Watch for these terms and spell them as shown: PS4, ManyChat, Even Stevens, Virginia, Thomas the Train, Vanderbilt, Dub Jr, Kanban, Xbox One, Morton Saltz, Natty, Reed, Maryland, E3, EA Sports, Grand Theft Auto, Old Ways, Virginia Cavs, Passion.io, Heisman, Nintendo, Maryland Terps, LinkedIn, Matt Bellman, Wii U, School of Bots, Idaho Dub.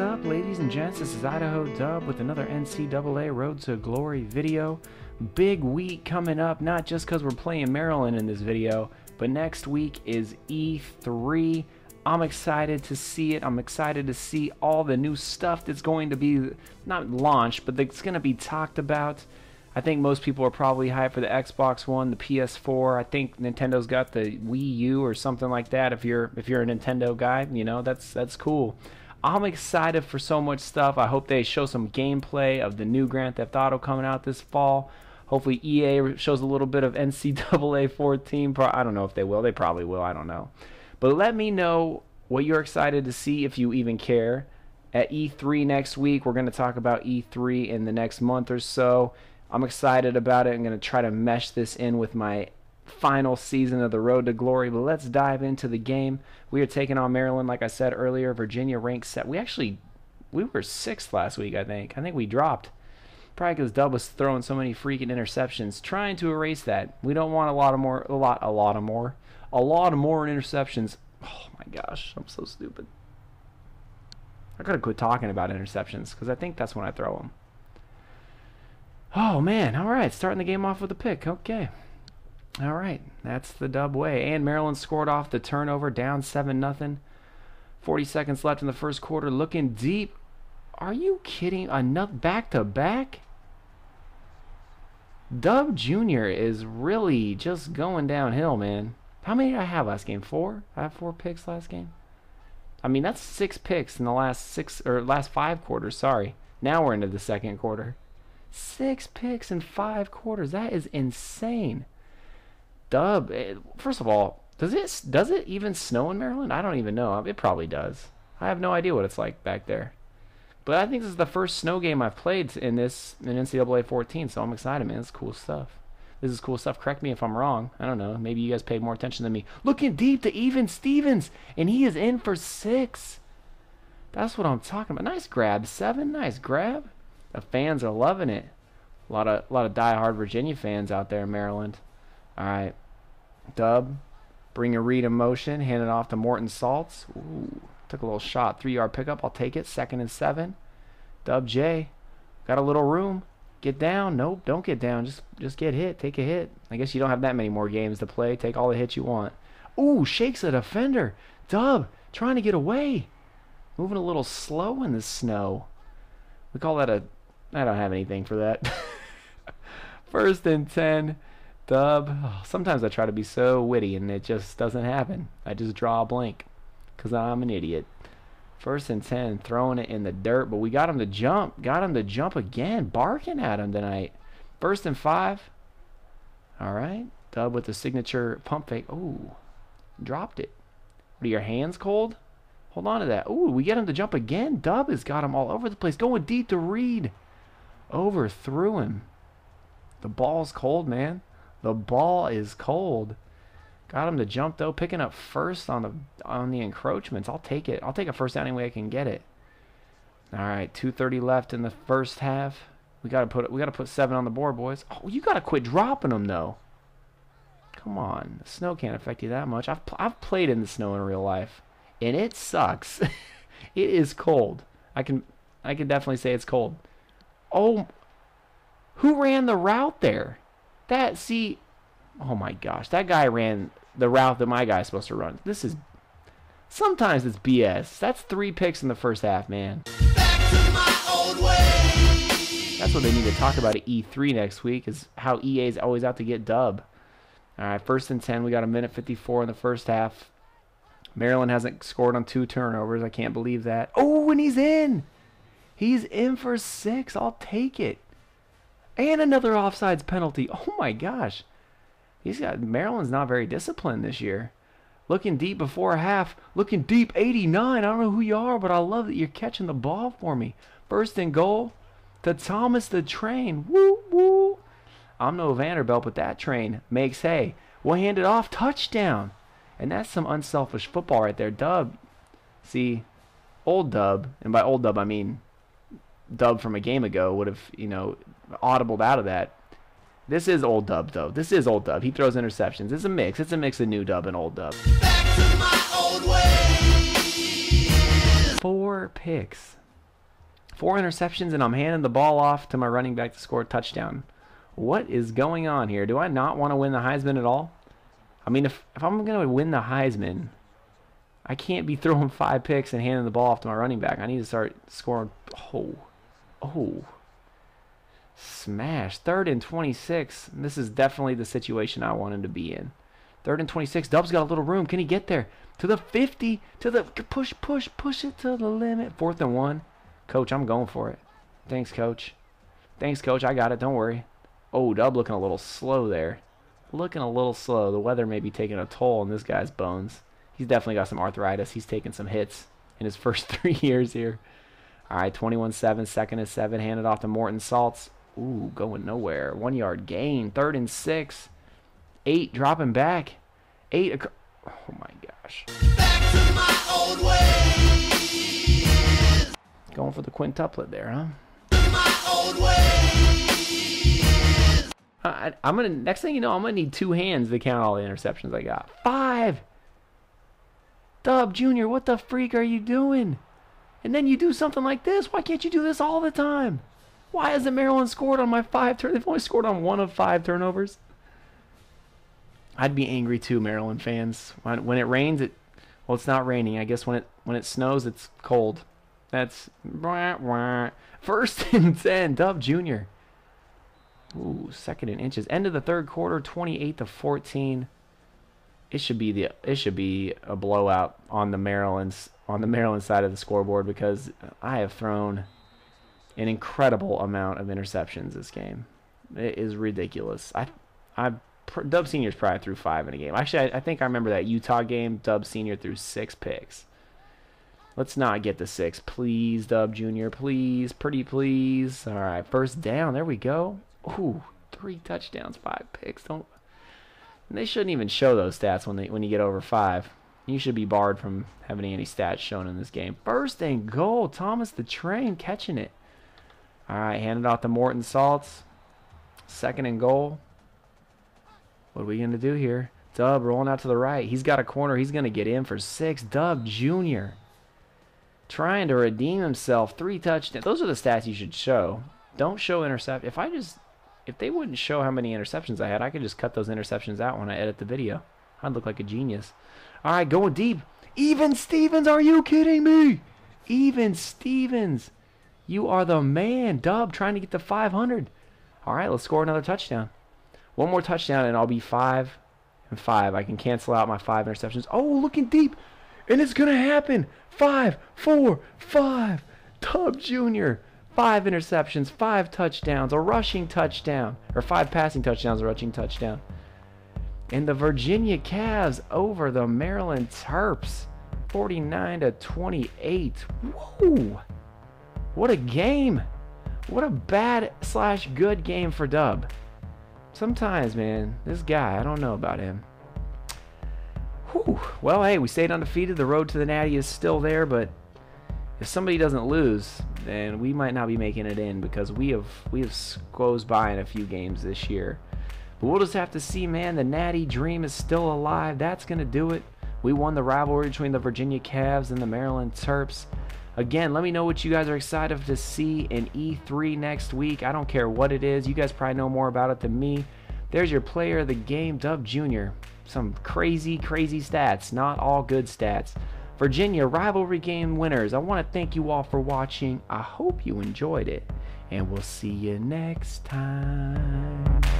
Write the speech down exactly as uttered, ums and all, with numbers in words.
up, ladies and gents? This is Idaho Dub with another N C double A Road to Glory video. Big week coming up, not just because we're playing Maryland in this video, but next week is E three. I'm excited to see it. I'm excited to see all the new stuff that's going to be, not launched, but that's going to be talked about. I think most people are probably hyped for the Xbox One, the P S four. I think Nintendo's got the Wii U or something like that. If you're if you're a Nintendo guy, you know, that's that's cool. I'm excited for so much stuff. I hope they show some gameplay of the new Grand Theft Auto coming out this fall. Hopefully E A shows a little bit of N C double A fourteen. I don't know if they will. They probably will. I don't know. But let me know what you're excited to see, if you even care. At E three next week, we're going to talk about E three in the next month or so. I'm excited about it. I'm going to try to mesh this in with my final season of the Road to Glory, but let's dive into the game. We are taking on Maryland, like I said earlier. Virginia ranked set. We actually, we were sixth last week, I think. I think we dropped. Probably because Dub was throwing so many freaking interceptions, trying to erase that. We don't want a lot of more, a lot, a lot of more, a lot of more interceptions. Oh my gosh, I'm so stupid. I got to quit talking about interceptions because I think that's when I throw them. Oh man, alright, starting the game off with a pick, okay. Alright, that's the Dub way. And Maryland scored off the turnover, down seven nothing. forty seconds left in the first quarter, looking deep. Are you kidding? Another back-to-back? Dub Junior is really just going downhill, man. How many did I have last game? Four? I had four picks last game? I mean, that's six picks in the last six, or last five quarters, sorry. Now we're into the second quarter. Six picks in five quarters. That is insane. Dub, it, first of all, does it does it even snow in Maryland? I don't even know. It probably does. I have no idea what it's like back there. But I think this is the first snow game I've played in this in N C double A fourteen, so I'm excited, man. It's cool stuff. This is cool stuff. Correct me if I'm wrong. I don't know. Maybe you guys paid more attention than me. Looking deep to Even Stevens, and he is in for six. That's what I'm talking about. Nice grab, seven. Nice grab. The fans are loving it. A lot of a lot of diehard Virginia fans out there in Maryland. All right, Dub, bring a read in motion, hand it off to Morton Saltz. Ooh, took a little shot, three-yard pickup. I'll take it. Second and seven. Dub J, got a little room. Get down. Nope, don't get down. Just just get hit. Take a hit. I guess you don't have that many more games to play. Take all the hits you want. Ooh, shakes a defender. Dub trying to get away. Moving a little slow in the snow. We call that a I don't have anything for that. First and ten, Dub. Oh, sometimes I try to be so witty and it just doesn't happen. I just draw a blank because I'm an idiot. First and ten, throwing it in the dirt, but we got him to jump. Got him to jump again, barking at him tonight. First and five. All right, Dub with the signature pump fake. Ooh, dropped it. What, are your hands cold? Hold on to that. Ooh, we get him to jump again. Dub has got him all over the place. Going deep to Reed. Overthrew him. The ball's cold, man. The ball is cold. Got him to jump though, picking up first on the on the encroachments. I'll take it. I'll take a first down any way I can get it. All right, two thirty left in the first half. We gotta put we gotta put seven on the board, boys. Oh, you gotta quit dropping them though. Come on, the snow can't affect you that much. I've I've played in the snow in real life, and it sucks. It is cold. I can I can definitely say it's cold. Oh, who ran the route there? That, see, oh my gosh, that guy ran the route that my guy's supposed to run. This is, sometimes it's B S. That's three picks in the first half, man. Back to my old ways. That's what they need to talk about at E three next week, is how E A's always out to get Dub. All right, first and ten, we got a minute fifty-four in the first half. Maryland hasn't scored on two turnovers. I can't believe that. Oh, and he's in. He's in for six. I'll take it. And another offsides penalty. Oh my gosh. He's got Maryland's not very disciplined this year. Looking deep before half. Looking deep, eighty-nine. I don't know who you are, but I love that you're catching the ball for me. First and goal to Thomas the Train. Woo woo. I'm no Vanderbilt, but that train makes hay. We'll hand it off. Touchdown. And that's some unselfish football right there. Dub. See, old Dub, and by old Dub I mean Dub from a game ago, would have, you know, audibled out of that. This is old Dub, though. This is old Dub. He throws interceptions. It's a mix. It's a mix of new Dub and old Dub. Back to my old ways. Four picks. Four interceptions, and I'm handing the ball off to my running back to score a touchdown. What is going on here? Do I not want to win the Heisman at all? I mean, if, if I'm going to win the Heisman, I can't be throwing five picks and handing the ball off to my running back. I need to start scoring. Oh. Oh. Smash. Third and twenty-six. This is definitely the situation I want him to be in. Third and twenty-six. Dub's got a little room. Can he get there? To the fifty. To the push, push, push it to the limit. Fourth and one. Coach, I'm going for it. Thanks, Coach. Thanks, Coach. I got it. Don't worry. Oh, Dub looking a little slow there. Looking a little slow. The weather may be taking a toll on this guy's bones. He's definitely got some arthritis. He's taken some hits in his first three years here. All right, twenty-one seven, second and seven. Handed off to Morton Saltz. Ooh, going nowhere. One yard gain. Third and six. Eight dropping back. Eight. Oh, my gosh. Back to my old ways. Going for the quintuplet there, huh? To my old ways. I, I'm gonna. Next thing you know, I'm gonna need two hands to count all the interceptions I got. Five. Dub Junior, what the freak are you doing? And then you do something like this. Why can't you do this all the time? Why hasn't Maryland scored on my five turn? They've only scored on one of five turnovers. I'd be angry too, Maryland fans. When, when it rains, it well, it's not raining. I guess when it when it snows, it's cold. That's wah, wah. First and ten. Dub Junior. Ooh, second and inches. End of the third quarter, twenty-eight to fourteen. It should be the it should be a blowout on the Maryland's on the Maryland side of the scoreboard, because I have thrown an incredible amount of interceptions this game. It is ridiculous. I I Dub Senior's probably threw five in a game. Actually, I, I think I remember that Utah game. Dub Senior threw six picks. Let's not get the six, please, Dub Junior. Please, pretty please. All right, first down. There we go. Ooh, three touchdowns, five picks. Don't. And they shouldn't even show those stats when they when you get over five. You should be barred from having any stats shown in this game. First and goal. Thomas the Train catching it. All right, handed off to Morton Saltz. Second and goal. What are we going to do here? Dub rolling out to the right. He's got a corner. He's going to get in for six. Dub Junior trying to redeem himself. Three touchdowns. Those are the stats you should show. Don't show intercept. If I just... If they wouldn't show how many interceptions I had, I could just cut those interceptions out when I edit the video. I'd look like a genius. All right, going deep. Even Stevens, are you kidding me? Even Stevens, you are the man. Dub trying to get to five hundred. All right, let's score another touchdown. One more touchdown, and I'll be five and five. I can cancel out my five interceptions. Oh, looking deep, and it's going to happen. Five, four, five. Dub Junior Five interceptions, five touchdowns, a rushing touchdown, or five passing touchdowns, a rushing touchdown. And the Virginia Cavs over the Maryland Terps, forty-nine to twenty-eight. Whoa! What a game! What a bad slash good game for Dub. Sometimes, man, this guy, I don't know about him. Whew. Well, hey, we stayed undefeated. The road to the Natty is still there, but if somebody doesn't lose, then we might not be making it in, because we have we have closed by in a few games this year. But we'll just have to see, man. The Natty dream is still alive. That's going to do it. We won the rivalry between the Virginia Cavs and the Maryland Terps. Again, let me know what you guys are excited to see in E three next week. I don't care what it is. You guys probably know more about it than me. There's your player of the game, Dub Junior Some crazy, crazy stats. Not all good stats. Virginia rivalry game winners. I want to thank you all for watching. I hope you enjoyed it, and we'll see you next time.